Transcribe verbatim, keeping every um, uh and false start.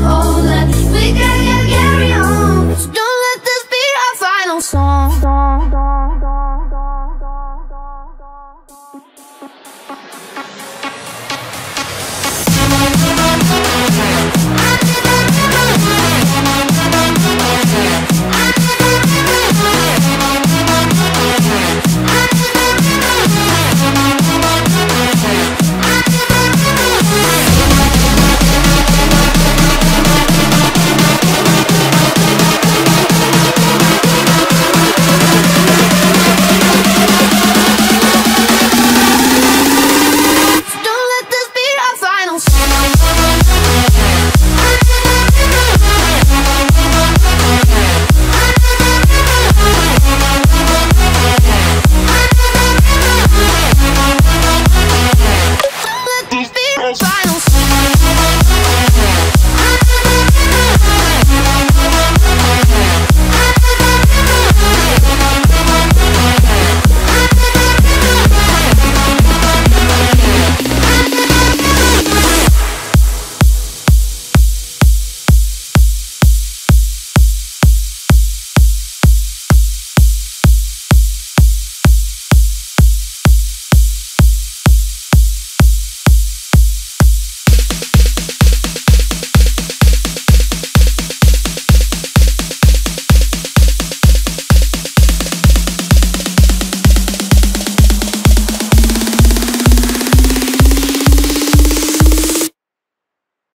older, we can get carry on. Don't let this be our final song.